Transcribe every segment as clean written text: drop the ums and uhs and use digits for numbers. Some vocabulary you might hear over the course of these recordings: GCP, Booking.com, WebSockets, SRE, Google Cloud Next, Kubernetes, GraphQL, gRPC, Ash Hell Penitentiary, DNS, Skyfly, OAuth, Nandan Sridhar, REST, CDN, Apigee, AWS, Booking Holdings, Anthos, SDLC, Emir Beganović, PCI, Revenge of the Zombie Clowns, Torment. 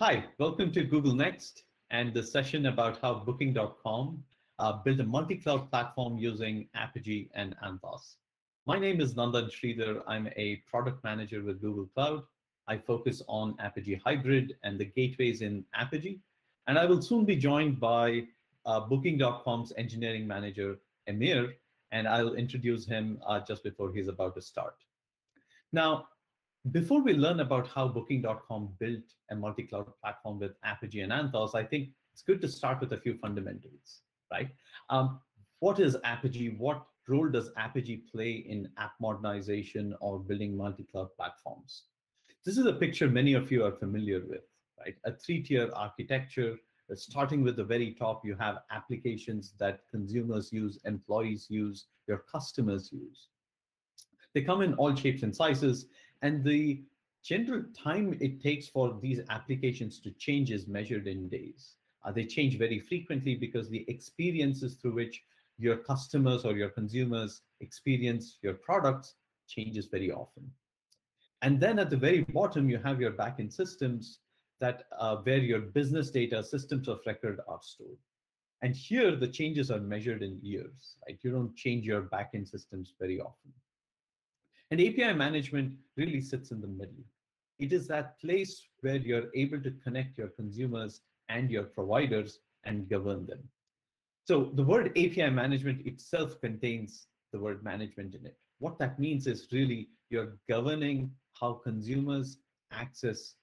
Hi, welcome to Google Next and the session about how Booking.com built a multi-cloud platform using Apigee and Anthos. My name is Nandan Sridhar. I'm a product manager with Google Cloud. I focus on Apigee Hybrid and the gateways in Apigee. And I will soon be joined by Booking.com's engineering manager, Emir, and I'll introduce him just before he's about to start. Now, before we learn about how Booking.com built a multi-cloud platform with Apigee and Anthos, I think it's good to start with a few fundamentals, right? What is Apigee? What role does Apigee play in app modernization or building multi-cloud platforms? This is a picture many of you are familiar with, right? A three-tier architecture. Starting with the very top, you have applications that consumers use, employees use, your customers use. They come in all shapes and sizes, and the general time it takes for these applications to change is measured in days. They change very frequently because the experiences through which your customers or your consumers experience your products changes very often. And then at the very bottom, you have your backend systems that where your business data, systems of record are stored. And here, the changes are measured in years, right? You don't change your backend systems very often. And API management really sits in the middle. It is that place where you're able to connect your consumers and your providers and govern them. So the word API management itself contains the word management in it. What that means is really you're governing how consumers access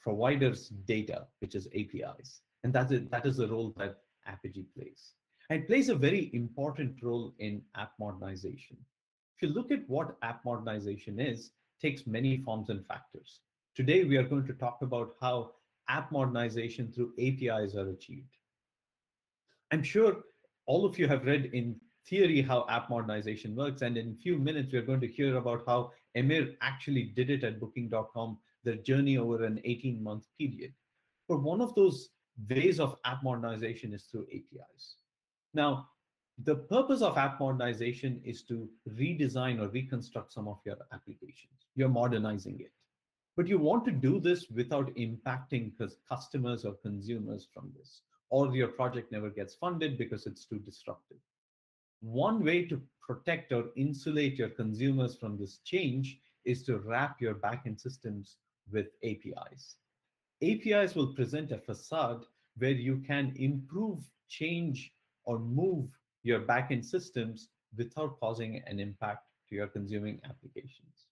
providers' data, which is APIs. And that's it. That is the role that Apigee plays. And it plays a very important role in app modernization. If you look at what app modernization is, it takes many forms and factors. Today, we are going to talk about how app modernization through APIs are achieved. I'm sure all of you have read in theory how app modernization works, and in a few minutes, we're going to hear about how Emir actually did it at Booking.com, their journey over an 18-month period. But one of those ways of app modernization is through APIs. Now, the purpose of app modernization is to redesign or reconstruct some of your applications. You're modernizing it. But you want to do this without impacting customers or consumers from this, or your project never gets funded because it's too disruptive. One way to protect or insulate your consumers from this change is to wrap your backend systems with APIs. APIs will present a facade where you can improve, change, or move your backend systems without causing an impact to your consuming applications.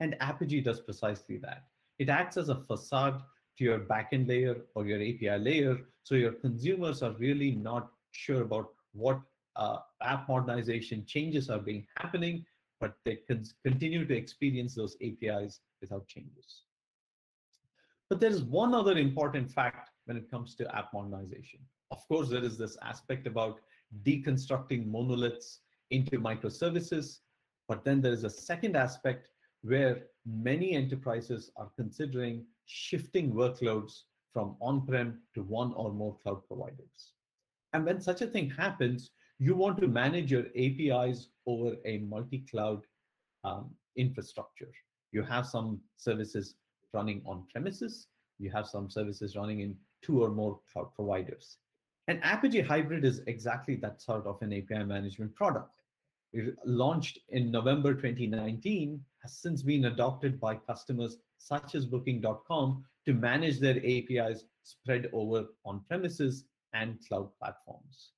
And Apigee does precisely that. It acts as a facade to your backend layer or your API layer, so your consumers are really not sure about what app modernization changes are being happening, but they can continue to experience those APIs without changes. But there's one other important fact when it comes to app modernization. Of course, there is this aspect about deconstructing monoliths into microservices, but then there is a second aspect where many enterprises are considering shifting workloads from on-prem to one or more cloud providers. And when such a thing happens, you want to manage your APIs over a multi-cloud infrastructure. You have some services running on premises, you have some services running in two or more cloud providers. And Apigee Hybrid is exactly that sort of an API management product. It launched in November 2019, has since been adopted by customers such as Booking.com to manage their APIs spread over on-premises and cloud platforms.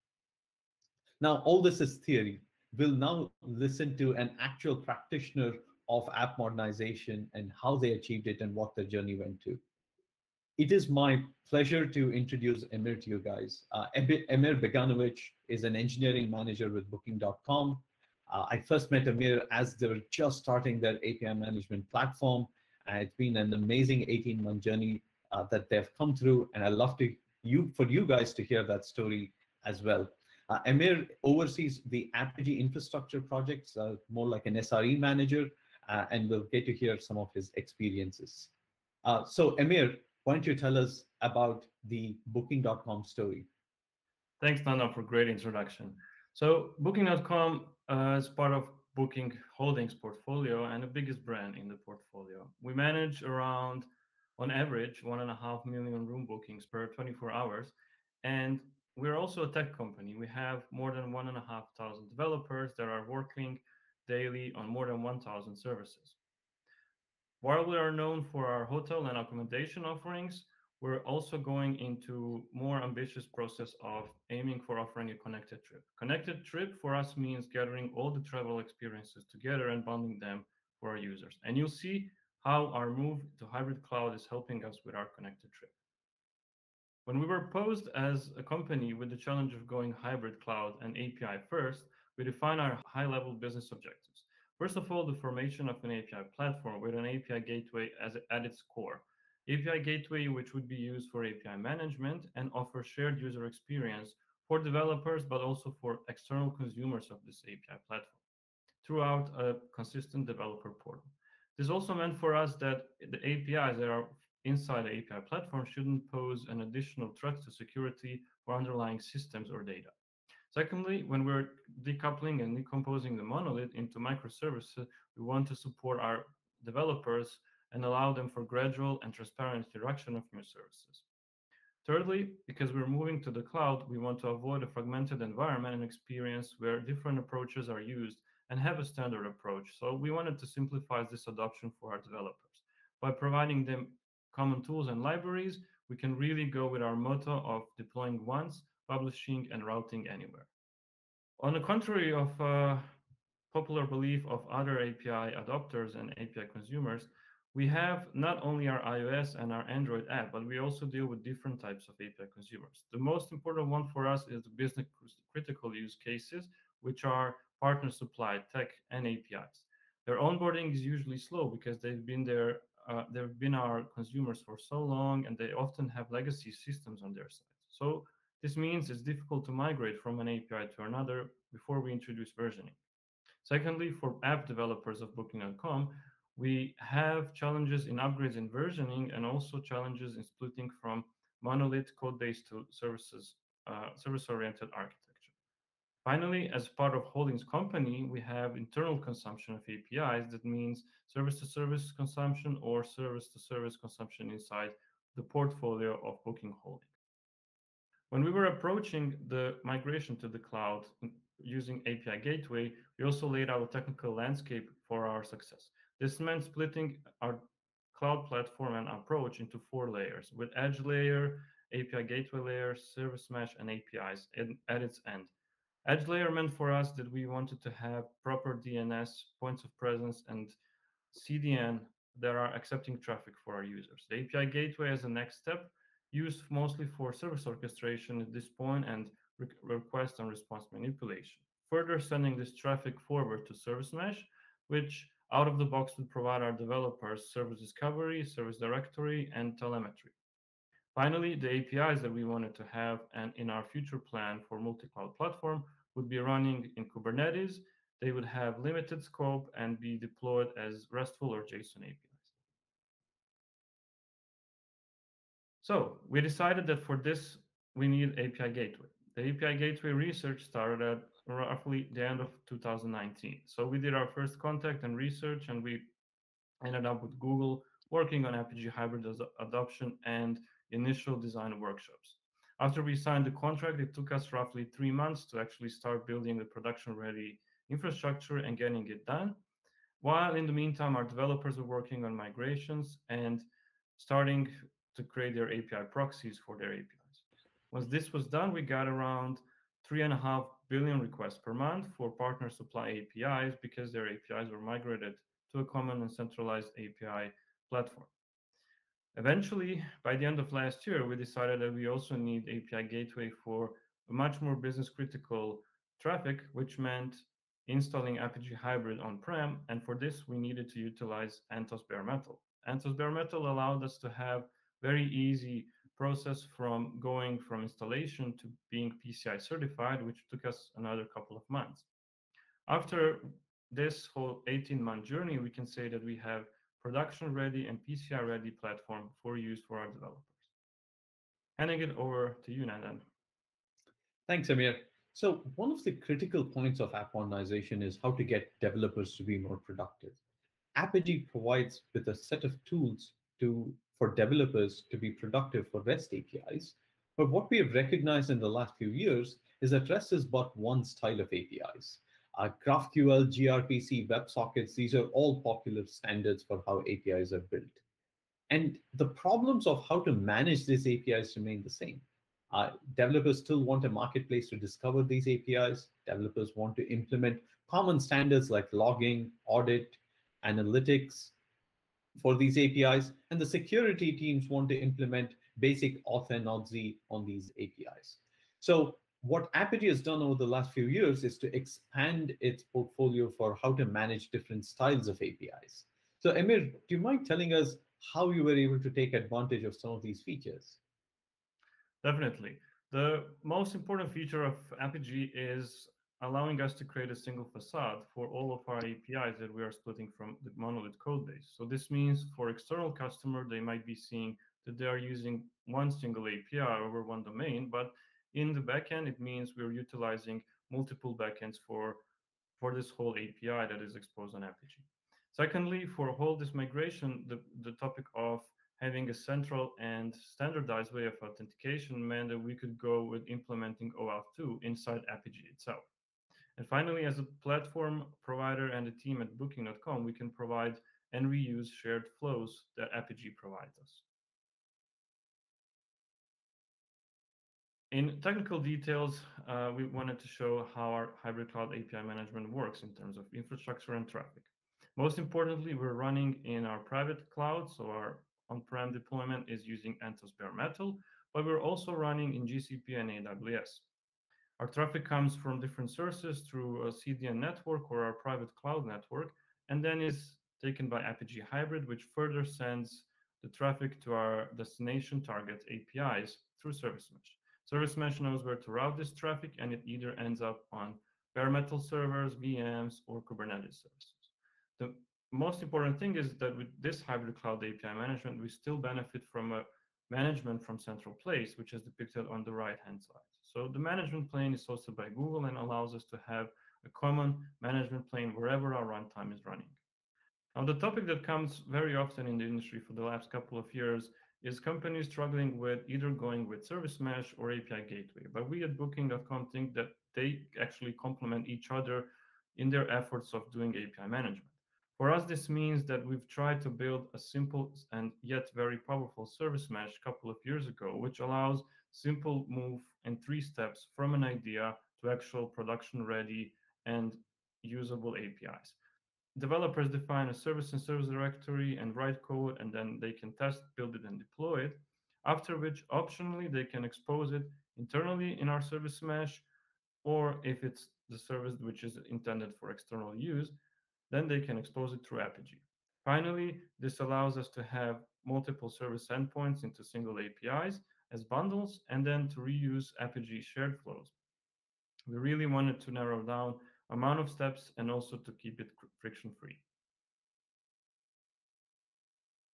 Now, all this is theory. We'll now listen to an actual practitioner of app modernization and how they achieved it and what their journey went to. It is my pleasure to introduce Emir to you guys. Emir Beganović is an engineering manager with Booking.com. I first met Emir as they were just starting their API management platform. It's been an amazing 18-month journey that they've come through, and I'd love to for you guys to hear that story as well. Emir oversees the Apigee infrastructure projects, more like an SRE manager, and we'll get to hear some of his experiences. So Emir, why don't you tell us about the Booking.com story? Thanks, Nandan, for a great introduction. So Booking.com is part of Booking Holdings portfolio and the biggest brand in the portfolio. We manage around on average 1.5 million room bookings per 24 hours. And we're also a tech company. We have more than 1,500 developers that are working daily on more than 1,000 services. While we are known for our hotel and accommodation offerings, we're also going into more ambitious process of aiming for offering a connected trip. Connected trip for us means gathering all the travel experiences together and bundling them for our users. And you'll see how our move to hybrid cloud is helping us with our connected trip. When we were posed as a company with the challenge of going hybrid cloud and API first, we define our high-level business objectives. First of all, the formation of an API platform with an API gateway at its core. API gateway, which would be used for API management and offer shared user experience for developers, but also for external consumers of this API platform throughout a consistent developer portal. This also meant for us that the APIs that are inside the API platform shouldn't pose an additional threat to security or underlying systems or data. Secondly, when we're decoupling and decomposing the monolith into microservices, we want to support our developers and allow them for gradual and transparent introduction of new services. Thirdly, because we're moving to the cloud, we want to avoid a fragmented environment and experience where different approaches are used and have a standard approach. So we wanted to simplify this adoption for our developers. By providing them common tools and libraries, we can really go with our motto of deploying once, publishing and routing anywhere. On the contrary of popular belief of other API adopters and API consumers, we have not only our iOS and our Android app, but we also deal with different types of API consumers. The most important one for us is the business critical use cases, which are partner supplied tech and APIs. Their onboarding is usually slow because they've been our consumers for so long, and they often have legacy systems on their side. So this means it's difficult to migrate from an API to another before we introduce versioning. Secondly, for app developers of Booking.com, we have challenges in upgrades in versioning and also challenges in splitting from monolith code base to service-oriented architecture. Finally, as part of Holdings company, we have internal consumption of APIs. That means service-to-service consumption or service-to-service consumption inside the portfolio of Booking Holdings. When we were approaching the migration to the cloud using API Gateway, we also laid out a technical landscape for our success. This meant splitting our cloud platform and approach into 4 layers, with edge layer, API gateway layer, service mesh, and APIs at its end. Edge layer meant for us that we wanted to have proper DNS, points of presence, and CDN that are accepting traffic for our users. The API gateway as the next step, used mostly for service orchestration at this point and request and response manipulation. Further sending this traffic forward to service mesh, which out of the box would provide our developers service discovery, service directory, and telemetry. Finally, the APIs that we wanted to have and in our future plan for multi-cloud platform would be running in Kubernetes. They would have limited scope and be deployed as RESTful or JSON APIs. So we decided that for this, we need API Gateway. The API Gateway research started at roughly the end of 2019. So we did our first contact and research, and we ended up with Google working on Apigee hybrid adoption and initial design workshops. After we signed the contract, it took us roughly 3 months to actually start building the production-ready infrastructure and getting it done. While in the meantime, our developers were working on migrations and starting to create their API proxies for their APIs. Once this was done, we got around 3.5 billion requests per month for partner supply APIs because their APIs were migrated to a common and centralized API platform. Eventually, by the end of last year, we decided that we also need API Gateway for much more business critical traffic, which meant installing Apigee Hybrid on-prem. And for this, we needed to utilize Anthos Bare Metal. Anthos Bare Metal allowed us to have very easy process from going from installation to being PCI certified, which took us another couple of months. After this whole 18-month journey, we can say that we have production-ready and PCI-ready platform for use for our developers. Handing it over to you, Nandan. Thanks, Emir. So one of the critical points of app modernization is how to get developers to be more productive. Apigee provides with a set of tools to for developers to be productive for REST APIs. But what we have recognized in the last few years is that REST is but one style of APIs. GraphQL, gRPC, WebSockets, these are all popular standards for how APIs are built. And the problems of how to manage these APIs remain the same. Developers still want a marketplace to discover these APIs. Developers want to implement common standards like logging, audit, analytics for these APIs. And the security teams want to implement basic auth and authz on these APIs. So what Apigee has done over the last few years is to expand its portfolio for how to manage different styles of APIs. So Emir, do you mind telling us how you were able to take advantage of some of these features? Definitely. The most important feature of Apigee is allowing us to create a single facade for all of our APIs that we are splitting from the monolith code base. So this means for external customer, they might be seeing that they are using one single API over one domain, but in the backend, it means we're utilizing multiple backends for this whole API that is exposed on Apigee. Secondly, for all this migration, the topic of having a central and standardized way of authentication meant that we could go with implementing OAuth 2 inside Apigee itself. And finally, as a platform provider and a team at Booking.com, we can provide and reuse shared flows that Apigee provides us. In technical details, we wanted to show how our hybrid cloud API management works in terms of infrastructure and traffic. Most importantly, we're running in our private cloud, so our on-prem deployment is using Anthos bare metal, but we're also running in GCP and AWS. Our traffic comes from different sources through a CDN network or our private cloud network, and then is taken by Apigee Hybrid, which further sends the traffic to our destination target APIs through Service Mesh. Service Mesh knows where to route this traffic, and it either ends up on bare metal servers, VMs, or Kubernetes services. The most important thing is that with this hybrid cloud API management, we still benefit from a management from central place, which is depicted on the right-hand side. So the management plane is hosted by Google and allows us to have a common management plane wherever our runtime is running. Now, the topic that comes very often in the industry for the last couple of years is companies struggling with either going with Service Mesh or API Gateway. But we at Booking.com think that they actually complement each other in their efforts of doing API management. For us, this means that we've tried to build a simple and yet very powerful Service Mesh a couple of years ago, which allows simple move in 3 steps from an idea to actual production-ready and usable APIs. Developers define a service and service directory and write code, and then they can test, build it, and deploy it, after which, optionally, they can expose it internally in our Service Mesh, or if it's the service which is intended for external use, then they can expose it through Apigee. Finally, this allows us to have multiple service endpoints into single APIs as bundles, and then to reuse Apigee shared flows. We really wanted to narrow down amount of steps and also to keep it friction-free.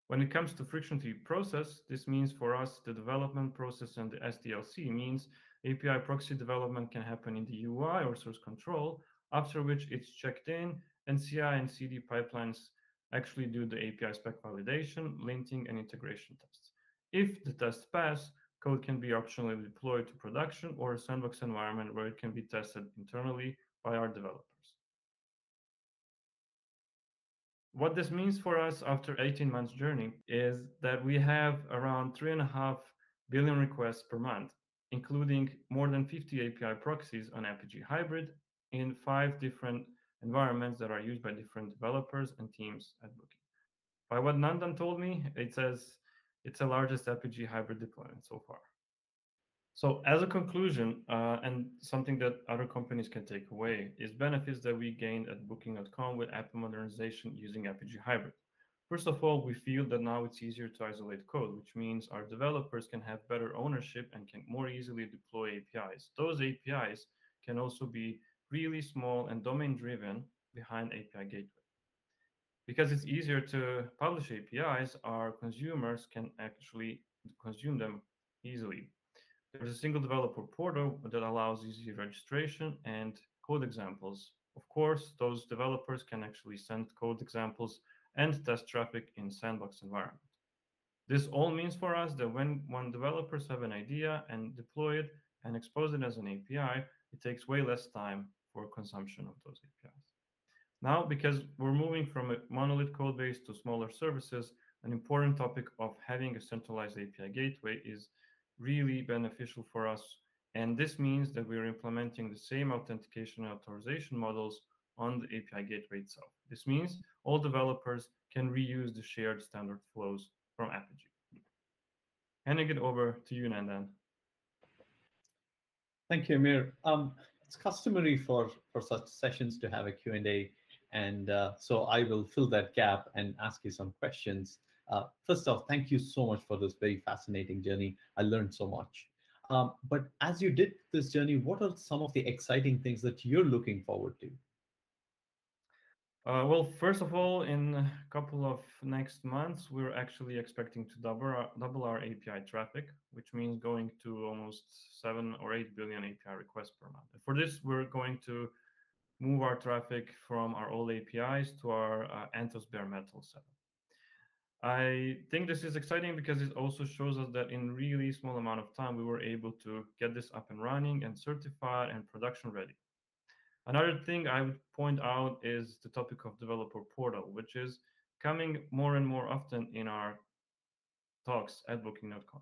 When it comes to friction-free process, this means for us the development process and the SDLC means API proxy development can happen in the UI or source control, after which it's checked in, and CI and CD pipelines actually do the API spec validation, linting, and integration tests. If the tests pass, code can be optionally deployed to production or a sandbox environment where it can be tested internally by our developers. What this means for us after 18 months journey is that we have around 3.5 billion requests per month, including more than 50 API proxies on Apigee Hybrid in 5 different environments that are used by different developers and teams at Booking. By what Nandan told me, it says it's the largest Apigee Hybrid deployment so far. So as a conclusion, and something that other companies can take away, is benefits that we gained at Booking.com with app modernization using Apigee Hybrid. First of all, we feel that now it's easier to isolate code, which means our developers can have better ownership and can more easily deploy APIs. Those APIs can also be really small and domain-driven behind API Gateway. Because it's easier to publish APIs, our consumers can actually consume them easily. There's a single developer portal that allows easy registration and code examples. Of course, those developers can actually send code examples and test traffic in sandbox environment. This all means for us that when developers have an idea and deploy it and expose it as an API, it takes way less time for consumption of those APIs. Now, because we're moving from a monolith code base to smaller services, an important topic of having a centralized API gateway is really beneficial for us. And this means that we're implementing the same authentication and authorization models on the API gateway itself. This means all developers can reuse the shared standard flows from Apigee. Handing it over to you, Nandan. Thank you, Emir. It's customary for such sessions to have a Q&A, and so I will fill that gap and ask you some questions. First off, thank you so much for this very fascinating journey. I learned so much. But as you did this journey, what are some of the exciting things that you're looking forward to? Well, first of all, in a couple of next months, we're actually expecting to double our API traffic, which means going to almost 7 or 8 billion API requests per month. And for this, we're going to move our traffic from our old APIs to our Anthos bare metal setup. I think this is exciting because it also shows us that in really small amount of time, we were able to get this up and running and certified and production ready. Another thing I would point out is the topic of developer portal, which is coming more and more often in our talks at Booking.com.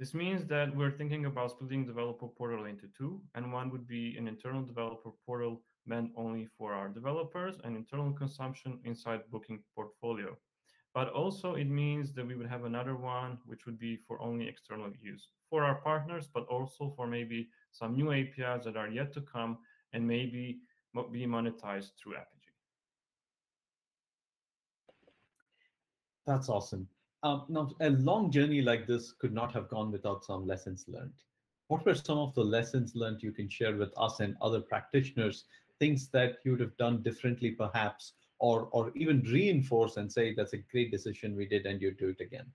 This means that we're thinking about splitting developer portal into two, and one would be an internal developer portal meant only for our developers and internal consumption inside Booking portfolio. But also it means that we would have another one, which would be for only external use for our partners, but also for maybe some new APIs that are yet to come and maybe be monetized through Apigee. That's awesome. Now, a long journey like this could not have gone without some lessons learned. What were some of the lessons learned you can share with us and other practitioners, things that you would have done differently perhaps, or even reinforce and say, that's a great decision we did and you do it again?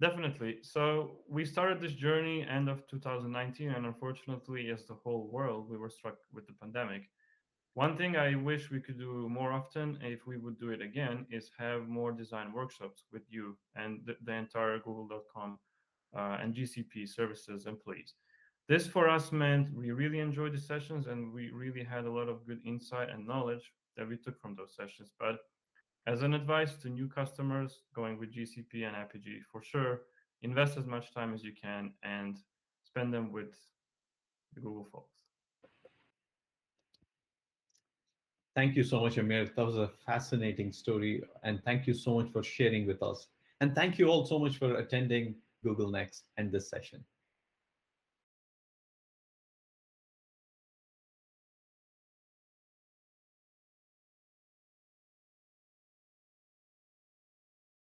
Definitely. So we started this journey end of 2019, and unfortunately, as the whole world, we were struck with the pandemic. One thing I wish we could do more often, if we would do it again, is have more design workshops with you and the entire Google.com and GCP services employees. This for us meant we really enjoyed the sessions, and we really had a lot of good insight and knowledge that we took from those sessions. But as an advice to new customers going with GCP and Apigee, for sure, invest as much time as you can and spend them with the Google folks. Thank you so much, Emir. That was a fascinating story. And thank you so much for sharing with us. And thank you all so much for attending Google Next and this session.